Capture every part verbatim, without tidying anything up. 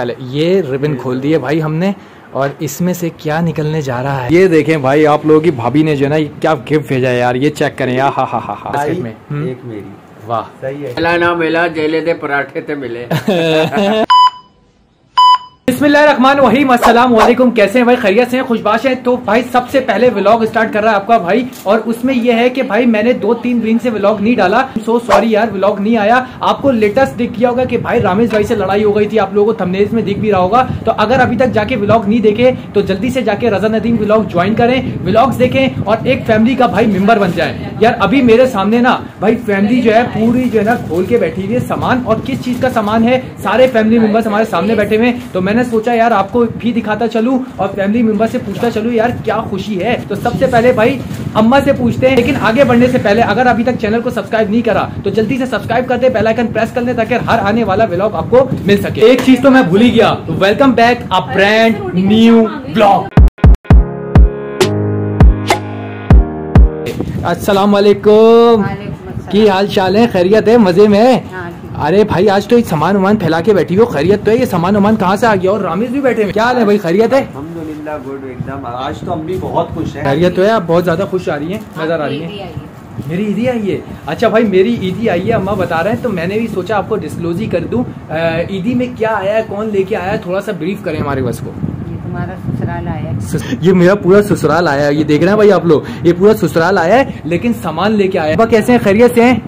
चलो ये रिबन खोल दिए भाई हमने और इसमें से क्या निकलने जा रहा है ये देखें भाई। आप लोगों की भाभी ने जो ना क्या गिफ्ट भेजा है यार, ये चेक करें यार। हा हा हा हा एक मेरी, वाह सही है। मिला ना मिला जेले दे पराठे ते मिले। बिस्मिल्लाहिर्रहमानिर्रहीम, अस्सलाम वालेकुम। कैसे हैं भाई, खैरियत से हैं, खुशबाश हैं। तो भाई सबसे पहले व्लॉग स्टार्ट कर रहा है आपका भाई, और उसमें यह है कि भाई मैंने दो तीन दिन से व्लॉग नहीं डाला। सो सॉरी यार, व्लॉग नहीं आया। आपको लेटेस्ट दिख गया होगा कि भाई रामेश भाई से लड़ाई हो गई थी, आप लोगों को थंबनेल्स में दिख भी रहा होगा। तो अगर अभी तक जाके व्लॉग नहीं देखे तो जल्दी से जाके रजा नदीम व्लॉग ज्वाइन करें, व्लॉग्स देखें और एक फैमिली का भाई मेंबर बन जाए यार। अभी मेरे सामने ना भाई फैमिली जो है पूरी जो है ना खोल के बैठी हुई है सामान, और किस चीज का सामान है, सारे फैमिली मेंबर्स हमारे सामने बैठे हुए। तो मैंने सोचा यार आपको भी दिखाता चलूं और फैमिली मेंबर से पूछता चलूं यार क्या खुशी है। तो सबसे पहले भाई अम्मा से पूछते हैं, लेकिन आगे बढ़ने से पहले अगर अभी तक चैनल को सब्सक्राइब नहीं करा तो जल्दी से सब्सक्राइब कर दे, बेल आइकन प्रेस कर ले ताकि हर आने वाला व्लॉग आपको मिल सके। एक चीज तो मैं भूल ही गया, welcome back a brand new vlog. अस्सलाम वालेकुम, की हाल चाल है, खैरियत है, मजे में है? अरे भाई आज तो ये सामान वामान फैला के बैठी हो, खैरियत तो है? ये सामान वामान कहाँ से आ गया? और रामेश भी बैठे हैं, क्या हाल है भाई, खैरियत है? अल्हम्दुलिल्लाह गुड एकदम। आज तो हम भी बहुत खुश हैं। खैरियत तो है? आप बहुत ज्यादा खुश आ रही हैं, नजर आ रही हैं। मेरी ईदी आई है? अच्छा भाई मेरी ईदी आई है, अम्मा बता रहे हैं, तो मैंने भी सोचा आपको डिस्क्लोज ही कर दूँ। ईदी में क्या आया है, कौन लेके आया, थोड़ा सा ब्रीफ करें हमारे बस को। हमारा ससुराल आया, ये मेरा पूरा ससुराल आया, ये देख रहे हैं भाई आप लोग, ये पूरा ससुराल आया है लेकिन सामान लेके आया। अब्बा कैसे हैं, खैरियत से हैं?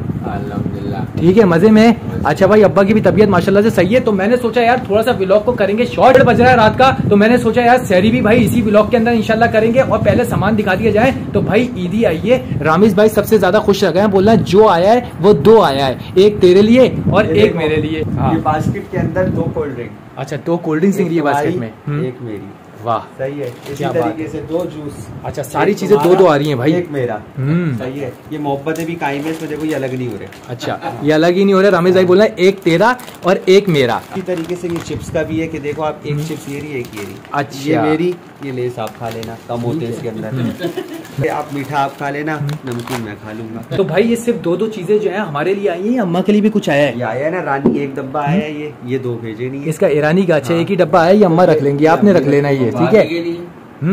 ठीक है, मजे में। अच्छा भाई अब्बा की भी तबीयत माशाल्लाह से सही है। तो मैंने सोचा यार थोड़ा सा व्लॉग को करेंगे शॉर्ट, बज रहा है रात का, तो मैंने सोचा यार सहरी भी भाई इसी व्लॉग के अंदर इंशाल्लाह करेंगे और पहले सामान दिखा दिया जाए। तो भाई ईदी आई है, रामेश भाई सबसे ज्यादा खुश लगा है, बोलना जो आया है वो दो आया है, एक तेरे लिए और एक मेरे लिए। बास्केट के अंदर दो कोल्ड ड्रिंक, अच्छा दो कोल्ड ड्रिंक निकली है बास्केट में, एक मेरी, वाह सही है। इसी तरीके से दो जूस, अच्छा सारी चीजें दो दो आ रही हैं भाई, एक मेरा, सही है। ये मोहब्बतें भी कायम है, इसमें देखो ये अलग नहीं हो रहे, अच्छा ये अलग ही नहीं हो रहे। रामेश भाई बोल रहे हैं एक तेरा और एक मेरा। इसी तरीके से ये चिप्स का भी है कि देखो आप, एक चिप्स ये रही, एक ये रही, अच्छा ये मेरी, ये लेस आप खा लेना, कम होते हैं इसके अंदर, आप मीठा आप खा लेना, नमकीन मैं खा लूंगा। तो भाई ये सिर्फ दो दो चीजें जो है हमारे लिए आई है, अम्मा के लिए भी कुछ आया है? आया है ना रानी, एक डब्बा आया है, ये ये दो भेजे नहीं, इसका ईरानी का अच्छा एक ही डब्बा आया, ये अम्मा रख लेंगी, आपने रख लेना ये, ठीक है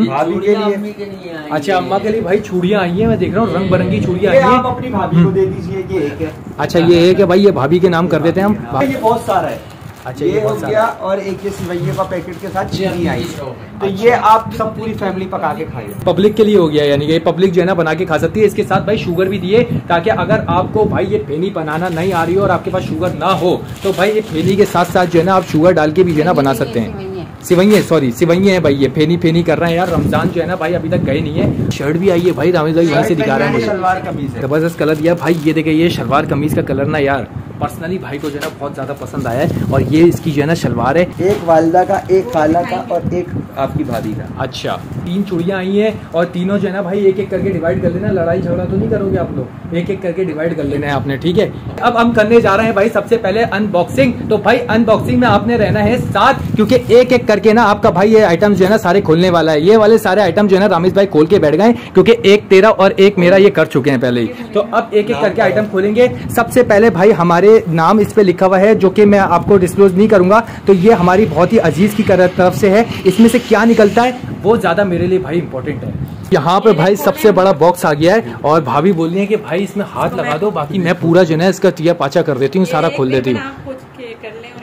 भाभी के लिए। अच्छा अम्मा के लिए भाई चूड़ियाँ आई है, मैं देख रहा हूँ रंग बिरंगी चूड़ियाँ आई है, आप अपनी भाभी को दे दीजिए, ये एक है। अच्छा ये एक है भाई, ये भाभी के नाम कर देते हैं हम, ये बहुत सारा है। अच्छा ये हो गया, और एक ये सिवैया का पैकेट के साथ चीनी आई, तो ये आप सब पूरी फैमिली पका के खाइए, पब्लिक के लिए हो गया, यानी कि पब्लिक जो है ना बना के खा सकती है। इसके साथ भाई शुगर भी दिए ताकि अगर आपको भाई ये फेनी बनाना नहीं आ रही हो और आपके पास शुगर ना हो तो भाई ये फेनी के साथ साथ जो है ना आप शुगर डाल के भी जो है ना बना सकते हैं। सिवैये, सॉरी सिवैये हैं भाई, ये फेनी फेनी कर रहे हैं यार, रमजान जो है ना भाई अभी तक गए नहीं है। शर्ट भी आई है भाई, रामेश भाई वहीं से दिखा रहे हैं, शलवार कमीज है, जबरदस्त कलर दिया भाई, ये देखिए ये शलवार कमीज का कलर ना यार पर्सनली भाई को जो है ना बहुत ज्यादा पसंद आया है, और ये इसकी जो है ना शलवार है, एक वालदा का, एक खाला का और एक आपकी भाभी का। अच्छा तीन चूड़ियाँ आई है और तीनों जो है ना भाई एक एक करके डिवाइड कर लेना, लड़ाई झगड़ा तो नहीं करोगे आप लोग, एक एक करके डिवाइड कर लेना है आपने, ठीक है। अब हम करने जा रहे हैं भाई सबसे पहले अनबॉक्सिंग, तो भाई अनबॉक्सिंग में आपने रहना है साथ, क्योंकि एक एक करके ना आपका भाई ये आइटम जो है ना सारे खोलने वाला है। ये वाले सारे आइटम जो है ना रामेश भाई खोल के बैठ गए, क्योंकि एक तेरा और एक मेरा ये कर चुके हैं पहले ही, तो अब एक एक करके आइटम खोलेंगे। सबसे पहले भाई हमारे नाम इस पे लिखा हुआ है जो कि मैं आपको डिस्क्लोज नहीं करूंगा, तो ये हमारी बहुत ही अजीज की तरफ से है, इसमें से क्या निकलता है वो ज्यादा मेरे लिए भाई इंपॉर्टेंट है। यहाँ पे भाई सबसे बड़ा बॉक्स आ गया है, और भाभी बोल रही है कि भाई इसमें हाथ लगा दो, बाकी मैं पूरा जो है इसका टिया पाचा कर देती हूँ, सारा खोल देती हूँ।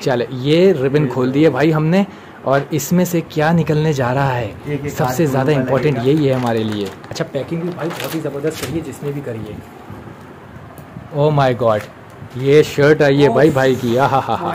चले ये रिबन खोल दिए भाई हमने, और इसमें से क्या निकलने जा रहा है सबसे ज़्यादा इम्पोर्टेंट यही है हमारे लिए। अच्छा पैकिंग भी भाई बहुत ही ज़बरदस्त करिए, जिसने भी करिए। ओह माय गॉड, ये शर्ट आई है भाई भाई की, हा हा हा,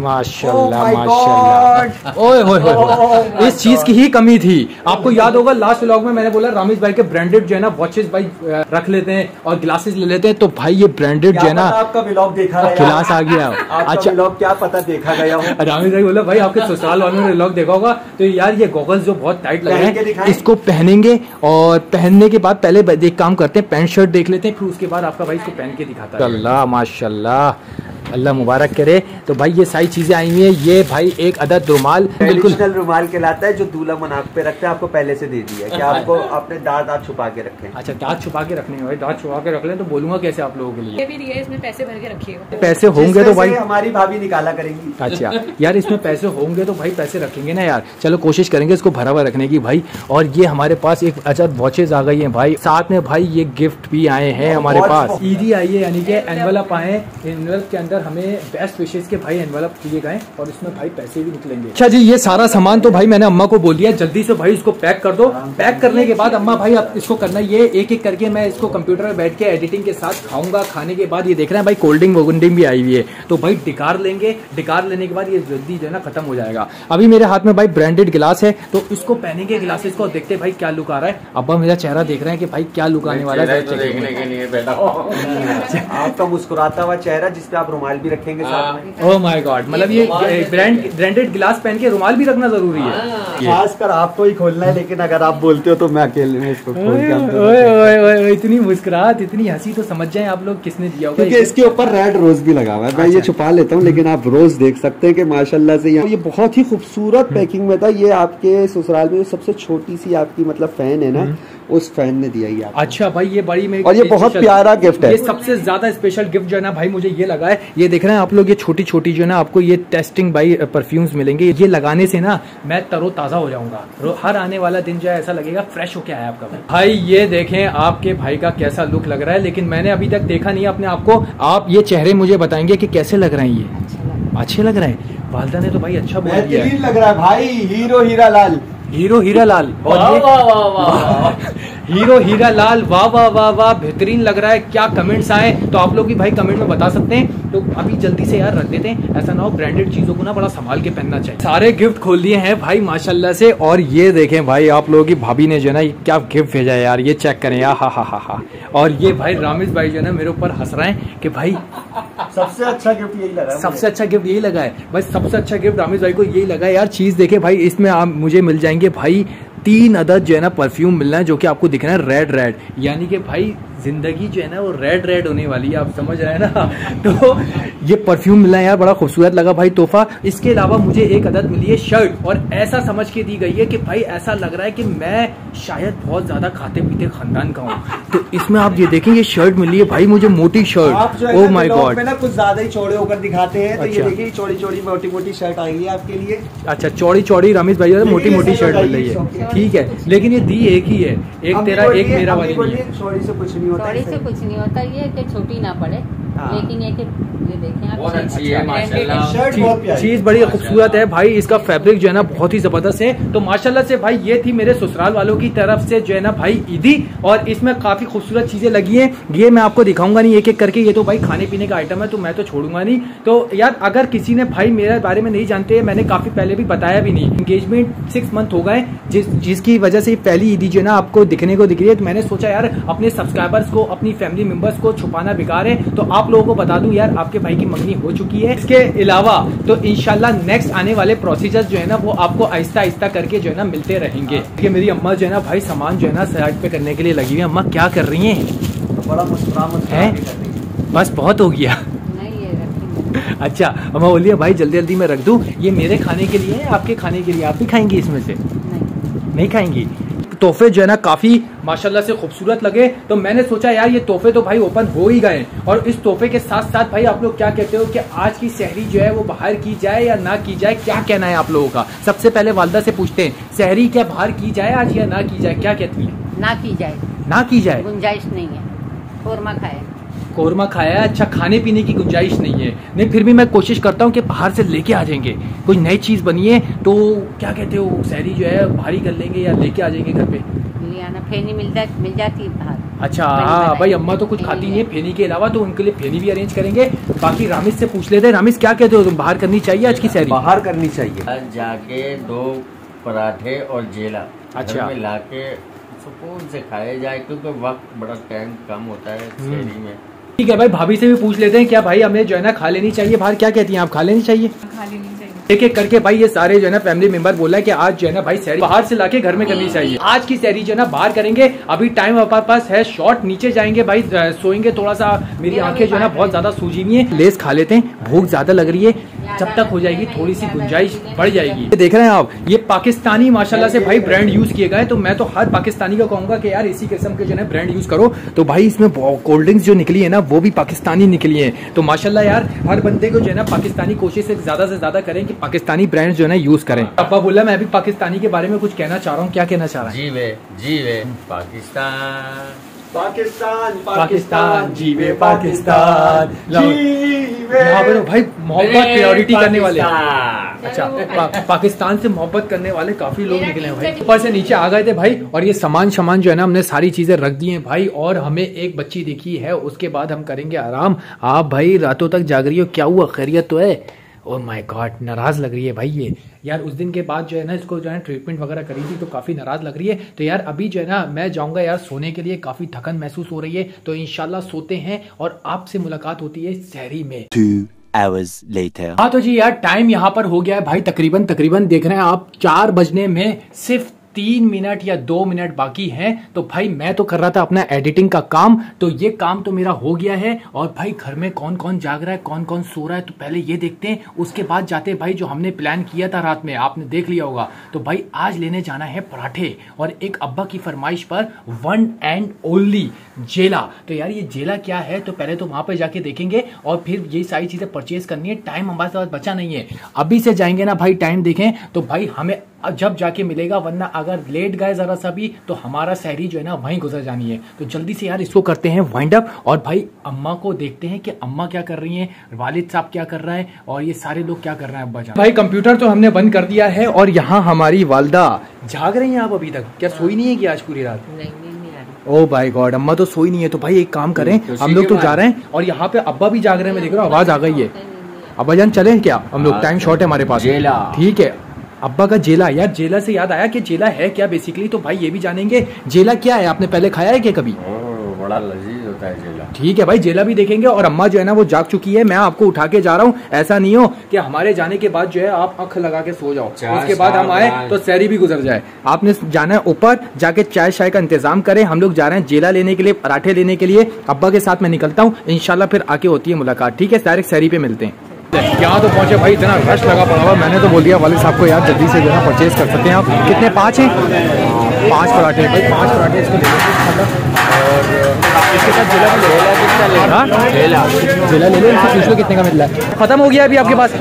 माशाल्लाह माशाल्लाह, ओए होए होए, इस चीज की ही कमी थी। आपको याद होगा लास्ट व्लॉग में मैंने बोला रामेश भाई के ब्रांडेड जो है ना वॉचेस भाई रख लेते हैं और ग्लासेस ले लेते हैं, तो भाई ये ब्रांडेड जो है ना, आपका व्लॉग देखा गया, गिलास आ गया, अच्छा व्लॉग क्या पता देखा गया। रामेश भाई बोला भाई आपके ससुराल वालों ने व्लॉग देखा होगा, तो यार ये गॉगल्स जो बहुत टाइट लगे हैं इसको पहनेंगे, और पहनने के बाद पहले एक काम करते हैं पैंट शर्ट देख लेते हैं, फिर उसके बाद आपका भाई इसको पहन के दिखाता है। माशाल्लाह अल्लाह मुबारक करे। तो भाई ये सारी चीज़ें आई हुई हैं। ये भाई एक अदद रुमाल, बिल्कुल रुमाल कहलाता है जो दूल्हा मनाक पे रखता है। आपको पहले से दे दी है कि आपको आपने दांत आप छुपा के रखें। अच्छा दांत छुपा के रखने हैं भाई, दांत छुपा के रख लें तो बोलूँगा कैसे आप लोगों के लिए। ये भी दिया है, इसमें पैसे भर के रखिएगा। पैसे होंगे तो भाई हमारी भाभी निकाला करेंगी। अच्छा यार इसमें पैसे होंगे तो भाई पैसे रखेंगे ना यार, चलो कोशिश करेंगे इसको भरा हुआ रखने की भाई। और ये हमारे पास एक अच्छा वॉचेज आ गई है भाई, साथ में भाई ये गिफ्ट भी आए हैं हमारे पास। ईदी आई है यानी कि एनवेलप आए, एनवेलप के अंदर हमें बेस्ट विशेष के भाई एनवेलप दिए गए और इसमें भाई पैसे भी निकलेंगे। अच्छा जी ये सारा सामान तो भाई मैंने अम्मा को बोल दिया जल्दी से भाई इसको पैक कर दो। पैक करने के बाद अम्मा भाई आप इसको करना ये एक एक करके, मैं इसको कंप्यूटर में बैठ के एडिटिंग के साथ खाऊंगा। खाने के बाद ये देख रहे हैं भाई कोल्ड ड्रिंक वोल्ड ड्रिंक भी आई हुई है तो भाई डिकार लेंगे। डिकार लेने के बाद ये जल्दी जो है ना खत्म हो जाएगा। अभी मेरे हाथ में भाई ब्रांडेड गिलास है तो इसको पहनेंगे, गिलासेस को देखते हैं भाई क्या लुक आ रहा है। अब्बा मेरा चेहरा देख रहे हैं कि भाई क्या लुक आने वाला है देखने के लिए बैठा आपका मुस्कुराता हुआ चेहरा जिसपे आप रुमाल भी रखेंगे साथ में। ओह माय गॉड, मतलब ये ब्रांड ब्रांडेड गिलास पहन के रुमाल भी रखना जरूरी है, खासकर आपको ही खोलना है। लेकिन अगर आप बोलते हो तो मैं अकेले में इसको खोल के आपको इतनी मुस्कुराहट इतनी हंसी तो समझ जाए आप लोग किसने दिया होगा क्योंकि इसके ऊपर रेड रोज भी लगा हुआ है। मैं ये छुपा लेता हूँ लेकिन आप रोज देख सकते हैं कि माशाल्लाह से ये बहुत ही खूबसूरत पैकिंग में था। ये आपके ससुराल में सबसे छोटी सी आपकी मतलब फैन है ना, उस फैन ने दिया ये। अच्छा भाई ये बड़ी में और ये बहुत प्यारा गिफ्ट है। ये सबसे ज्यादा स्पेशल गिफ्ट जो है ना भाई मुझे ये लगा है। ये देख रहे हैं आप लोग ये छोटी छोटी जो है ना आपको ये टेस्टिंग भाई परफ्यूम्स मिलेंगे। ये लगाने से ना मैं तरोताजा हो जाऊंगा, हर आने वाला दिन जो है ऐसा लगेगा फ्रेश होके आया आपका भाई। भाई ये देखें आपके भाई का कैसा लुक लग रहा है, लेकिन मैंने अभी तक देखा नहीं अपने आप को। आप ये चेहरे मुझे बताएंगे कि कैसे लग रहे हैं। ये अच्छे लग रहे हैं, वालदा ने तो भाई अच्छा बोला, लग रहा है भाई हीरो हीरा लाल, हीरो हीरा लाल, और ये वाह वाह वाह हीरो हीरा लाल, वाह वाह वाह वाह बेहतरीन लग रहा है। क्या कमेंट्स आए तो आप लोग भी भाई कमेंट में बता सकते हैं। तो अभी जल्दी से यार रख देते हैं, ऐसा ना हो ब्रांडेड चीजों को ना बड़ा संभाल के पहनना चाहिए। सारे गिफ्ट खोल दिए हैं भाई माशाल्लाह से। और ये देखें भाई आप लोगों की भाभी ने जो है ना क्या गिफ्ट भेजा है यार, ये चेक करें यार, हा हा हा हा। और ये भाई रामेश भाई जो है ना मेरे ऊपर हंस रहे हैं कि भाई सबसे अच्छा गिफ्ट यही लगा, सबसे अच्छा गिफ्ट यही लगा है भाई, सबसे अच्छा गिफ्ट रामेश भाई को यही लगा है यार। चीज देखे भाई इसमें आप मुझे मिल जाएंगे भाई तीन अदद जो है ना परफ्यूम मिलना है जो कि आपको दिख रहा है रेड रेड, यानी कि भाई जिंदगी जो है ना वो रेड रेड होने वाली है, आप समझ रहे हैं ना। तो ये परफ्यूम मिला है यार, बड़ा खूबसूरत लगा भाई तोहफा। इसके अलावा मुझे एक अदद मिली है शर्ट, और ऐसा समझ के दी गई है कि भाई ऐसा लग रहा है कि मैं शायद बहुत ज्यादा खाते पीते खानदान का हूँ। तो इसमें आप ये देखें ये शर्ट मिली है भाई मुझे, मोटी शर्ट, ओह माय गॉड, कुछ ज्यादा ही चौड़े होकर दिखाते हैं। तो ये देखिए चौड़ी चौड़ी मोटी मोटी शर्ट आई है आपके लिए। अच्छा चौड़ी चौड़ी रमेश भाई मोटी मोटी शर्ट मिल रही है, ठीक है, लेकिन ये दी एक ही है, एक तेरा एक मेरा वाली। सॉरी से कुछ नहीं होता, सॉरी से कुछ नहीं होता, ये कि छोटी ना पड़े। हाँ। लेकिन ये देखें आप बहुत अच्छी है माशाल्लाह, शर्ट बहुत प्यारी, चीज बड़ी खूबसूरत है भाई, इसका फैब्रिक जो है ना बहुत ही जबरदस्त है। तो माशाल्लाह से भाई ये थी मेरे ससुराल वालों की तरफ से जो है ना भाई ईदी, और इसमें काफी खूबसूरत चीजें लगी हैं। ये मैं आपको दिखाऊंगा नहीं एक एक करके, ये तो भाई खाने पीने का आइटम है तो मैं तो छोड़ूंगा नहीं। तो यार अगर किसी ने भाई मेरे बारे में नहीं जानते, मैंने काफी पहले भी बताया भी नहीं, एंगेजमेंट सिक्स मंथ हो गए जिस जिसकी वजह से पहली ईदी जो है ना आपको दिखने को दिख रही है। तो मैंने सोचा यार अपने सब्सक्राइबर्स को अपनी फैमिली मेंबर्स को छुपाना बेकार है, तो आप लोगों को बता दूं यार आपके भाई की मंगनी हो चुकी है। इसके अलावा तो इंशाल्लाह नेक्स्ट आने वाले प्रोसीजर्स जो है ना वो आपको आहिस्ता आहिस्ता करके जो है ना मिलते रहेंगे। कि मेरी अम्मा जो है ना भाई सामान जो है ना साइड पे करने के लिए लगी हुई है। अम्मा क्या कर रही हैं? बड़ा मुस्कुरा मुस्कुरा है, बस बहुत हो गया। अच्छा अम्मा बोलिए भाई जल्दी जल्दी मैं रख दूं। ये मेरे खाने के लिए है, आपके खाने के लिए, आप भी खाएंगी इसमें से? नहीं खाएंगी। तोहफे जो है ना काफी माशाल्लाह से खूबसूरत लगे, तो मैंने सोचा यार ये तोहफे तो भाई ओपन हो ही गए। और इस तोहफे के साथ साथ भाई आप लोग क्या कहते हो कि आज की सहरी जो है वो बाहर की जाए या ना की जाए, क्या कहना है आप लोगों का? सबसे पहले वालदा से पूछते हैं, सहरी क्या बाहर की जाए आज या ना की जाए, क्या कहती है? ना की जाए, ना की जाए, गुंजाइश नहीं है। कोरमा खाए, कोरमा खाया, अच्छा खाने पीने की गुंजाइश नहीं है। नहीं फिर भी मैं कोशिश करता हूँ कि बाहर से लेके आ जाएंगे, कुछ नई चीज़ बनी है तो क्या कहते हो शहरी जो है भारी कर लेंगे या लेके आ जाएंगे घर पे? ले आना, फेनी मिलता मिल जाती है बाहर। अच्छा हाँ भाई अम्मा तो कुछ खाती नहीं है फेनी के अलावा, तो उनके लिए फेनी भी अरेंज करेंगे। बाकी रामेश से पूछ लेते हैं, रामेश क्या कहते हो तुम, बाहर करनी चाहिए आज की शहरी? बाहर करनी चाहिए, जाके दो पराठे और जेला अच्छा ला के सुकून से खाया जाए क्योंकि वक्त बड़ा टाइम कम होता है शहरी में। ठीक है भाई भाभी से भी पूछ लेते हैं क्या भाई हमें जो है ना खा लेनी चाहिए बाहर, क्या कहती हैं आप, खा लेनी चाहिए? खा लेनी चाहिए। एक एक करके भाई ये सारे जो है ना फैमिली मेंबर बोला कि आज जो है ना भाई सैरी बाहर से लाके घर में करनी चाहिए। आज की सैरी जो है ना बाहर करेंगे। अभी टाइम हमारे पास है शॉर्ट, नीचे जाएंगे भाई सोएंगे। थोड़ा सा मेरी आंखें जो है ना बहुत ज्यादा सूजी हुई है, लेस खा लेते हैं, भूख ज्यादा लग रही है। जब तक हो जाएगी थोड़ी सी गुंजाइश बढ़ जाएगी। देख रहे हैं आप ये पाकिस्तानी माशाल्लाह से भाई ब्रांड यूज किए गए, तो मैं तो हर पाकिस्तानी को कहूंगा कि यार इसी किस्म के जो है ना ब्रांड यूज करो। तो भाई इसमें कोल्ड ड्रिंक्स जो निकली है ना वो भी पाकिस्तानी निकली है। तो माशाल्लाह यार हर बंदे को जो है ना पाकिस्तानी कोशिश से ज्यादा से ज्यादा करें कि पाकिस्तानी ब्रांड जो है ना यूज करें। पापा बोला मैं भी पाकिस्तानी के बारे में कुछ कहना चाह रहा हूँ, क्या कहना चाह रहा हूँ? जीवे जीवे पाकिस्तान, पाकिस्तान पाकिस्तान जीवे पाकिस्तान जीवे। भाई मोहब्बत प्रायोरिटी करने वाले, अच्छा पा, पाकिस्तान से मोहब्बत करने वाले काफी लोग निकले हैं भाई। ऊपर से नीचे आ गए थे भाई और ये सामान सामान जो है ना हमने सारी चीजें रख दी हैं भाई। और हमें एक बच्ची दिखी है, उसके बाद हम करेंगे आराम। आप भाई रातों तक जाग रही हो, क्या हुआ, खैरियत तो है? ओह माय गॉड नाराज लग रही है भाई ये। यार उस दिन के बाद जो है ना इसको जो है ट्रीटमेंट वगैरह करी थी तो काफ़ी नाराज़ लग रही है। तो यार अभी जो है ना मैं जाऊंगा यार सोने के लिए, काफ़ी थकन महसूस हो रही है। तो इंशाल्लाह सोते हैं और आपसे मुलाकात होती है सहरी में। हाँ तो जी यार टाइम यहाँ पर हो गया है भाई तकरीबन तकरीबन देख रहे हैं आप चार बजने में सिर्फ तीन मिनट या दो मिनट बाकी हैं। तो भाई मैं तो कर रहा था अपना एडिटिंग का काम, तो ये काम तो मेरा हो गया है। और भाई घर में कौन कौन जाग रहा है कौन कौन सो रहा है तो पहले ये देखते हैं, उसके बाद जाते हैं भाई जो हमने प्लान किया था रात में आपने देख लिया होगा। तो भाई आज लेने जाना है पराठे और एक अब्बा की फरमाइश पर वन एंड ओनली जेला। तो यार ये जेला क्या है तो पहले तो वहाँ पर जाके देखेंगे और फिर ये सारी चीज़ें परचेज करनी है। टाइम हमारे साथ बचा नहीं है, अभी से जाएंगे ना भाई टाइम देखें तो भाई हमें जब जाके मिलेगा, वरना अगर लेट गए जरा सा भी तो हमारा सहरी जो है ना वहीं गुजर जानी है। तो जल्दी से यार इसको करते हैं वाइंड अप और भाई अम्मा को देखते हैं कि अम्मा क्या कर रही हैं, वालिद साहब क्या कर रहा है और ये सारे लोग क्या कर रहे हैं अब्बा जान। भाई कंप्यूटर तो हमने बंद कर दिया है और यहाँ हमारी वालदा जाग रही हैं। आप अभी तक क्या सोई नहीं है कि आज पूरी रात? ओ भाई गॉड अम्मा तो सोई नहीं है। तो भाई एक काम करें हम लोग तो जा रहे हैं और यहाँ पे अब्बा भी जाग रहे हैं, मैं देख रहा हूँ आवाज आ गई है। अब्बा जान चले क्या हम लोग, टाइम शॉर्ट है हमारे पास? ठीक है अब्बा का जेला। यार जेला से याद आया कि जेला है क्या बेसिकली, तो भाई ये भी जानेंगे जेला क्या है। आपने पहले खाया है क्या कभी? बड़ा लजीज होता है जेला। ठीक है भाई जेला भी देखेंगे और अम्मा जो है ना वो जाग चुकी है। मैं आपको उठा के जा रहा हूँ, ऐसा नहीं हो कि हमारे जाने के बाद जो है आप आंख लगा के सो जाओ, उसके बाद हम आए तो सहरी भी गुजर जाए। आपने जाना है ऊपर जाके चाय शाय का इंतजाम करें, हम लोग जा रहे हैं जेला लेने के लिए, पराठे लेने के लिए। अब्बा के साथ मैं निकलता हूँ, इंशाल्लाह फिर आके होती है मुलाकात। ठीक है डायरेक्ट सहरी पे मिलते हैं। यहाँ तो पहुँचे भाई इतना रश लगा पड़ा हुआ, मैंने तो बोल दिया वाले साहब को यार जल्दी से जो है ना परचेज कर सकते हैं आप। कितने पाँच हैं? पाँच पराठे भाई, पाँच पराठे इसको ले और जिला ले लें। पूछ लो कितने का मिल रहा है। खत्म हो गया अभी आपके पास?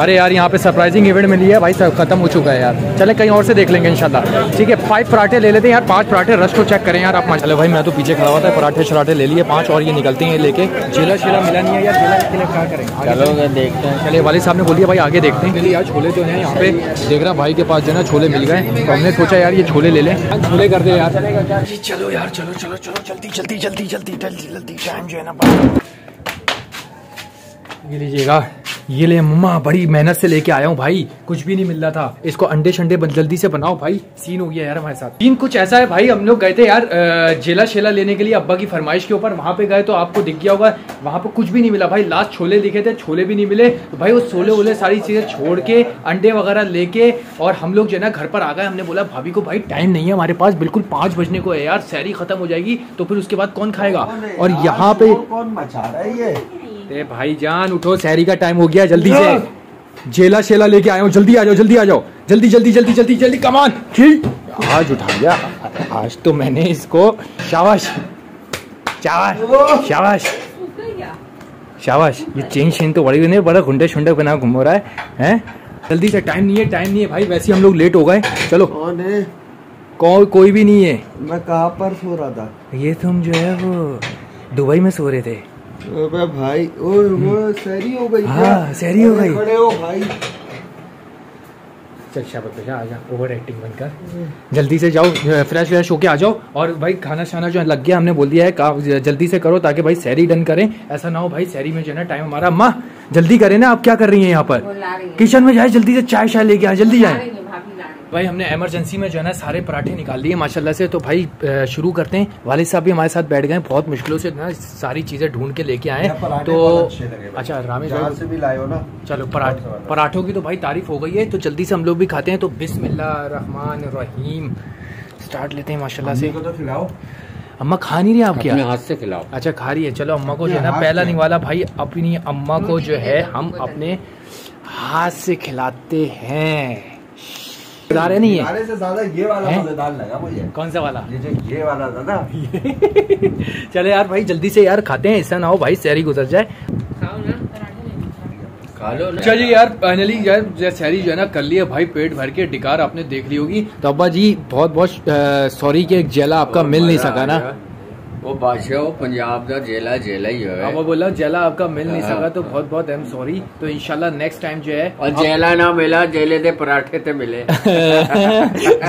अरे यार यहाँ पे सरप्राइजिंग इवेंट मिली है भाई, सब खत्म हो चुका है यार। चले कहीं और से देख लेंगे इंशाल्लाह। ठीक है फाइव पराठे ले लेते हैं यार, पाँच पराठे रश को चेक करें यार आप। चलो भाई मैं तो पीछे खड़ा हुआ था, पराठे शराठे ले लिए पाँच और ये निकलते हैं लेके। जिला शिला मिला नहीं है यार, जिला के लिए क्या करें? चलिए वाले साहब ने बोल दिया भाई आगे देखते हैं। यार छोले जो है यहाँ पे देख रहा भाई के पास जो है ना छोले मिल गए, तो हमने सोचा यार ये छोले ले लें। छोले कर दे यार। चलो यार चलो चलो चलो जल्दी जल्दी जल्दी जल्दी जल्दी जल्दी टाइम जो है ना ये लीजिएगा। ये ले मम्मा बड़ी मेहनत से लेके आया हूँ भाई, कुछ भी नहीं मिल रहा था। इसको अंडे शंडे जल्दी से बनाओ भाई। सीन हो गया यार हमारे साथ। सीन कुछ ऐसा है भाई, हम लोग गए थे यार जेला शेला लेने के लिए अब्बा की फरमाइश के ऊपर। वहाँ पे गए तो आपको दिख गया होगा, वहाँ पे कुछ भी नहीं मिला भाई। लास्ट छोले दिखे थे, छोले भी नहीं मिले। तो भाई वो छोले वोले सारी चीजें छोड़ के अंडे वगैरह लेके और हम लोग जो है ना घर पर आ गए। हमने बोला भाभी को भाई टाइम नहीं है हमारे पास, बिल्कुल पाँच बजने को है यार, सहरी खत्म हो जाएगी तो फिर उसके बाद कौन खाएगा। और यहाँ पे कौन मचा रहा है ते भाई जान? उठो सहरी का टाइम हो गया, जल्दी से जेला शेला लेके आया हूँ, जल्दी आ जाओ जल्दी आ जाओ जल्दी जल्दी जल्दी जल्दी जल्दी कमान। ठीक आज उठा लिया, आज तो मैंने इसको शाबाश शाबाश शाबाश शाबाश। ये चेन शेन तो बड़ी बड़ा घुंडे शुंडे बना घूम रहा है हैं। जल्दी से टाइम नहीं है टाइम नहीं है भाई, वैसे हम लोग लेट हो गए। चलो कौन? कोई भी नहीं है। मैं कहाँ पर सो रहा था? ये तुम जो है वो दुबई में सो रहे थे भाई। और वो सहरी हो गई। हाँ सहरी हो गई। खड़े हो भाई। चल शाबाश बेटा आ जा, ओवर एक्टिंग बंद कर, जल्दी से जाओ फ्रेश व्रेश होके आ जाओ। और भाई खाना शाना जो लग गया हमने बोल दिया है जल्दी से करो ताकि भाई सहरी डन करें, ऐसा ना हो भाई सहरी में जो है ना टाइम हमारा। माँ जल्दी करें ना, आप क्या कर रही है यहाँ पर? किचन में जाए जल्दी से, चाय शाय लेके आए जल्दी जाए। भाई हमने एमरजेंसी में जो है ना सारे पराठे निकाल लिए माशाल्लाह से। तो भाई शुरू करते हैं, वालिद साहब भी हमारे साथ बैठ गए, बहुत मुश्किलों से ना सारी चीज़ें ढूंढ के लेके आए। तो अच्छा रामेश्वर से भी लाए हो ना, चलो पराठे, पराठों की तो भाई तारीफ हो गई है, तो जल्दी से हम लोग भी खाते हैं। तो बिस्मिल्लाह रहमान रहीम स्टार्ट लेते हैं माशाल्लाह से। तो खिलाओ अम्मा, खा नहीं रही आप, क्या हाथ से खिलाओ। अच्छा खा रही है, चलो अम्मा को जो है ना पहला निवाला भाई अपनी अम्मा को जो है हम अपने हाथ से खिलाते हैं। नहीं है से ज़्यादा ये वाला मज़ेदार लगा मुझे। कौन सा वाला? ये ये वाला ज़्यादा। चले यार भाई जल्दी से यार खाते हैं, ऐसा ना हो भाई सहरी गुजर जाए। चलिए यार फाइनली यार सहरी जो है ना कर लिया भाई पेट भर के, डिकार आपने देख ली होगी। तो अब्बा जी बहुत बहुत सॉरी कि जेला आपका मिल नहीं सका ना, वो बादशाह पंजाब का जेला जेला ही है। अब बोला जेला आपका मिल नहीं सका तो बहुत बहुत एम सॉरी। तो इंशाल्लाह नेक्स्ट टाइम जो है, और जेला ना मिला जेले दे पराठे तो मिले।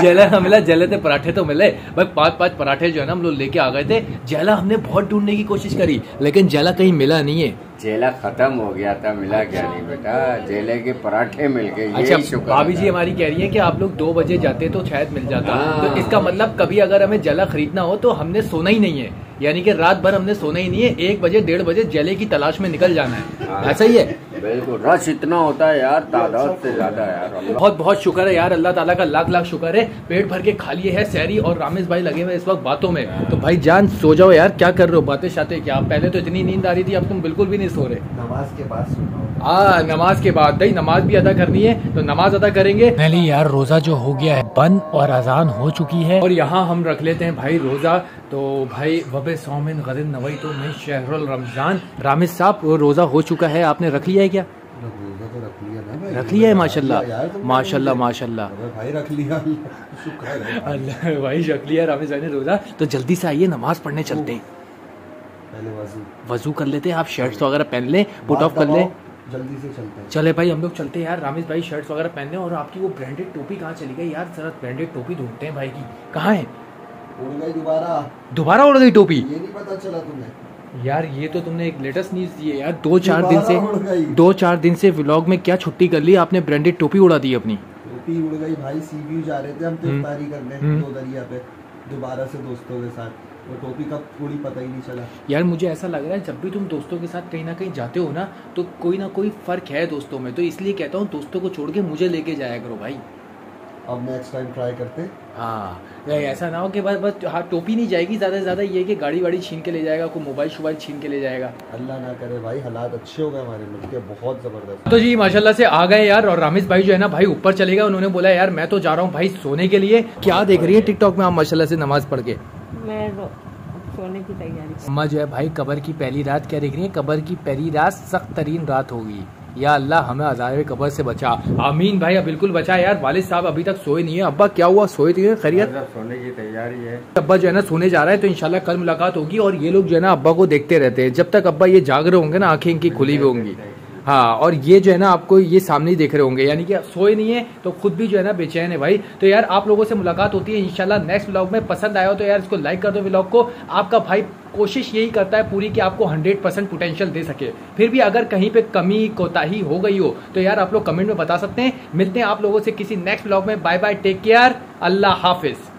जेला ना मिला जेले दे पराठे तो मिले भाई। पाँच पाँच पराठे जो है ना हम लोग लेके आ गए थे। जेला हमने बहुत ढूंढने की कोशिश करी लेकिन जेला कहीं मिला नहीं है, जेला खत्म हो गया था। मिला क्या नहीं बेटा, जेले के पराठे मिल गए। अच्छा भाभी जी हमारी कह रही है कि आप लोग दो बजे जाते तो शायद मिल जाता, तो इसका मतलब कभी अगर हमें जेला खरीदना हो तो हमने सोना ही नहीं है, यानी कि रात भर हमने सोना ही नहीं है, एक बजे डेढ़ बजे जेले की तलाश में निकल जाना है। ऐसा ही है बिल्कुल, रश इतना होता है यार तादाद से ज्यादा यार। बहुत बहुत शुक्र है यार अल्लाह ताला का, लाख लाख शुक्र है पेट भर के खा लिए है। सहरी और रामेश भाई लगे हुए इस वक्त बातों में, तो भाई जान सो जाओ यार, क्या कर रहे हो बातें शाते क्या। पहले तो इतनी नींद आ रही थी, अब तुम बिल्कुल भी नहीं सो रहे। नमाज के बाद हाँ, नमाज के बाद भाई नमाज भी अदा करनी है, तो नमाज अदा करेंगे। पहले यार रोजा जो हो गया है बंद और अजान हो चुकी है, और यहाँ हम रख लेते हैं भाई रोजा। तो भाई वबे सौमिन गदिन नवई तो मैं शहरुल रमजान। रामेश साहब रोजा हो चुका है, आपने रख लिया है क्या? रख लिया है माशाल्लाह माशाल्लाह माशाल्लाह भाई, रख लिया अल्लाह भाई, रख लिया रामेश भाई ने रोजा। तो जल्दी से आइए नमाज पढ़ने चलते हैं, पहले वजू कर लेते हैं। आप शर्ट्स वगैरह पहन लें, पुट ऑफ कर लें, जल्दी से चलते हैं। चले भाई हम लोग चलते हैं यार। रामेश भाई शर्ट्स वगैरह पहने, और आपकी वो ब्रांडेड टोपी कहाँ चली गई यार, सर ब्रांडेड टोपी ढूंढते हैं भाई की, कहाँ है? उड़ गई दोबारा, दोबारा उड़ गई टोपी, ये नहीं पता चला तुम्हें यार। ये तो तुमने एक लेटेस्ट न्यूज दी है यार, दो चार दिन से दो चार दिन से व्लॉग में क्या छुट्टी कर ली आपने, ब्रांडेड टोपी उड़ा दी अपनी। टोपी उड़ गई भाई, सी व्यू जा रहे थे हम तैयारी करने दो दरिया पे दोबारा से दोस्तों के साथ, वो टोपी का थोड़ी पता ही नहीं चला यार। मुझे ऐसा लग रहा है जब भी तुम दोस्तों के साथ कहीं ना कहीं जाते हो ना, तो कोई ना कोई फर्क है दोस्तों में, तो इसलिए कहता हूँ दोस्तों को छोड़ के मुझे लेके जाया करो भाई। अब नेक्स्ट टाइम ट्राई करते हैं। हाँ नहीं ऐसा ना हो कि बस बस हाँ टोपी नहीं जाएगी, ज़्यादा से ज़्यादा ये कि गाड़ी वाड़ी छीन के ले जाएगा, कोई मोबाइल शोबाइल छीन के ले जाएगा। अल्लाह ना करे भाई, हालात अच्छे हो गए हमारे मुल्क के, बहुत ज़बरदस्त। तो जी माशाल्लाह से आ गए यार, और रामेश भाई जो है ना भाई ऊपर चले गए, उन्होंने बोला यार मैं तो जा रहा हूँ भाई सोने के लिए। क्या देख रही है टिकटॉक में आप माशाल्लाह से नमाज पढ़ के? मैं सोने की तैयारी। अम्मा जो है भाई कब्र की पहली रात क्या देख रही है, कब्र की पहली रात सख्त तरीन रात होगी, या अल्लाह हमें अज़ाब कब्र से बचा। आमीन भाई बिल्कुल बचा यार। वालिद साहब अभी तक सोए नहीं है। अब्बा क्या हुआ, सोए थे? खैरियत, सोने की तैयारी है। अब्बा जो है ना सोने जा रहा है, तो इंशाल्लाह कल मुलाकात होगी। और ये लोग जो है ना अब्बा को देखते रहते हैं, जब तक अब्बा ये जाग रहे होंगे ना आँखें इनकी खुली हुई होंगी। हाँ, और ये जो है ना आपको ये सामने ही देख रहे होंगे, यानी कि सोए नहीं है तो खुद भी जो है ना बेचैन है भाई। तो यार आप लोगों से मुलाकात होती है इंशाल्लाह नेक्स्ट व्लॉग में। पसंद आया हो तो यार इसको लाइक कर दो व्लॉग को। आपका भाई कोशिश यही करता है पूरी कि आपको हंड्रेड परसेंट पोटेंशियल दे सके, फिर भी अगर कहीं पे कमी कोताही हो गई हो तो यार आप लोग कमेंट में बता सकते हैं। मिलते हैं आप लोगों से किसी नेक्स्ट व्लॉग में। बाय बाय, टेक केयर, अल्लाह हाफिज।